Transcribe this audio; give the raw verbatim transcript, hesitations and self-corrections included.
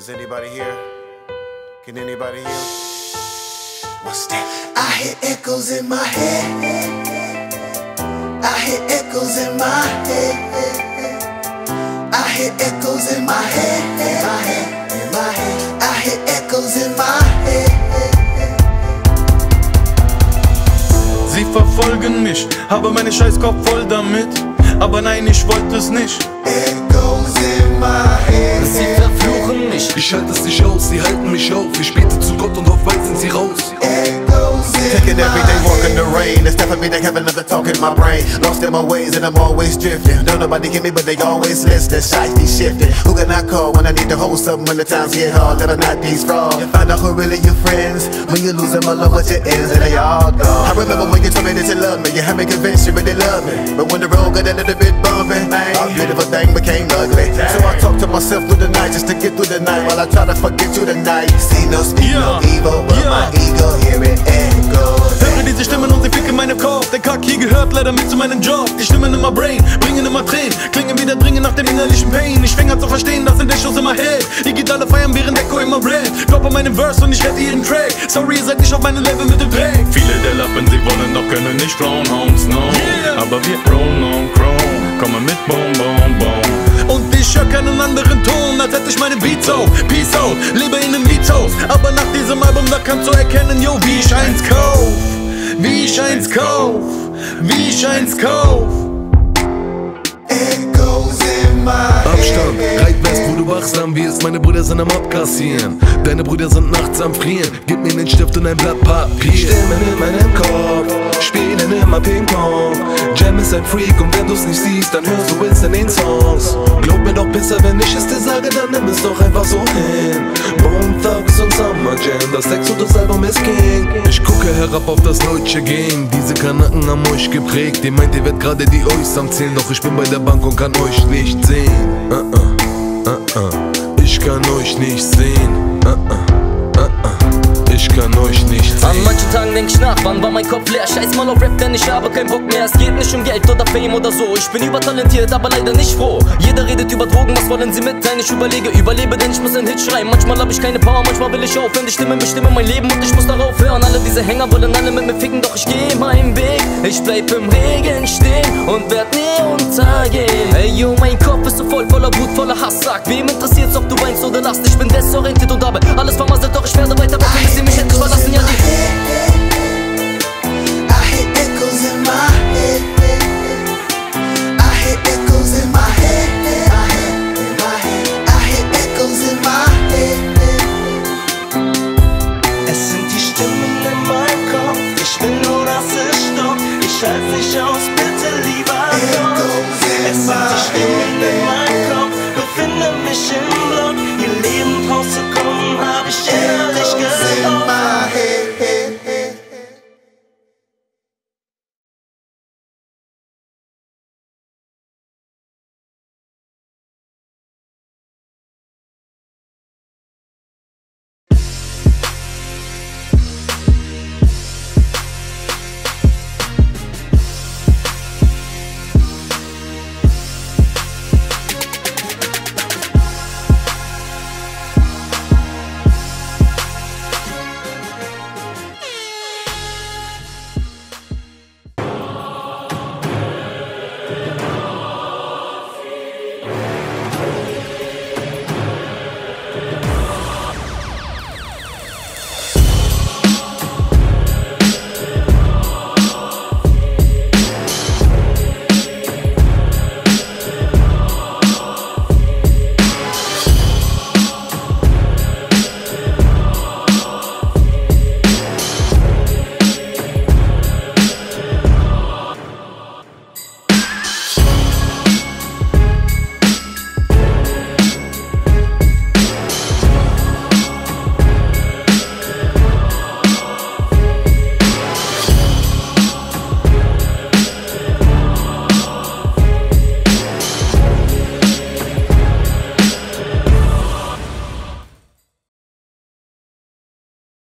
Is anybody here? Can anybody hear? What's that? I hear echoes in my head. I hear echoes in my head. I hear echoes in my head. In my head. In my head. I hear echoes in my head. Sie verfolgen mich, habe meinen Scheißkopf voll damit. Aber nein, ich wollte es nicht. Echoes in my head. Sie verfluchen mich, ich halte es nicht aus, sie halten mich auf. Ich bete zu Gott und auf weit sind sie raus. Taking every day, walking the rain. It's time for me to have another talk in my brain. Lost in my ways and I'm always drifting. Don't nobody get me, but they always listening. Shiesty shifting. Who can I call when I need to hold something? When the times get hard, never not these wrong. You find out who really your friends when you lose them all over your ends and they all gone. I remember when you told me that you love me, you had me convinced you really love me. But when the road got a little bit bumping, our beautiful thing became ugly. So I talk to myself through the night just to get through the night while I try to forget you tonight. See no speak, no evil, but my ego here it ends. Höre diese Stimmen und sie ficken meinen Kopf. Der Kack hier gehört leider mit zu meinem Job. Die Stimmen in my brain, bringen immer Tränen. Klingen wieder dringend nach dem innerlichen Pain. Ich fäng an zu verstehen, dass in der Schuss immer hält. Ihr geht alle feiern, während Echo immer brennt. Drop an meinen Verse und ich rette jeden Track. Sorry, ihr seid nicht auf meinem Level mit dem Dreck. Viele der Lappen, sie wollen, doch können nicht flown home snow. Yeah. Aber wir roll on chrome, kommen mit Boom, Boom, Boom. Und ich hör keinen anderen Ton, als hätte ich meine Beats auf. Peace out, lebe in einem Mietshaus. Aber nach diesem Album, da kannst du erkennen, yo, wie ich eins kauf. Wie ich eins kauf, wie ich eins kauf. Abstand, Reitwest, wo du wachsam wirst. Meine Brüder sind am Abkassieren, deine Brüder sind nachts am Frieren. Gib mir den Stift und ein Blatt Papier. Stimmen in meinem Kopf, spielen immer Ping-Pong. Jam ist ein Freak und wenn du's nicht siehst, dann hörst du es in den Songs. Glaub mir doch Pisser, wenn ich es dir sage, dann nimm es doch einfach so hin. Bone Thugs und Summer Jam, das Text und das Album ist King. Ich gucke herab auf das deutsche Game, diese Kanaken haben euch geprägt. Ihr meint, ihr werdet gerade die Euchs am Zählen, doch ich bin bei der Bank und kann euch nicht sehen. Uh -uh, uh -uh. Ich kann euch nicht sehen. Uh -uh, uh -uh. Ich kann euch nicht sehen. An manchen Tagen denk ich nach, wann war mein Kopf leer? Scheiß mal auf Rap, denn ich habe keinen Bock mehr. Es geht nicht um Geld oder Fame oder so. Ich bin übertalentiert, aber leider nicht froh. Jeder redet über Drogen, was wollen sie mitteilen? Ich überlege, überlebe, denn ich muss einen Hit schreiben. Manchmal hab ich keine Power, manchmal will ich aufhören. Die Stimmen bestimmen mein Leben und ich muss darauf hören. Alle diese Hänger wollen alle mit mir ficken, doch ich geh meinen Weg. Ich bleib im Regen stehen und werd nie untergehen. Ey yo, mein Kopf ist so voll, voller Wut, voller Hass. Sag, wem interessiert's, ob du weinst oder lachst? Ich bin desorientiert und habe alles vermasselt, doch ich werde weiter, weil sie mich endlich verlassen, ja die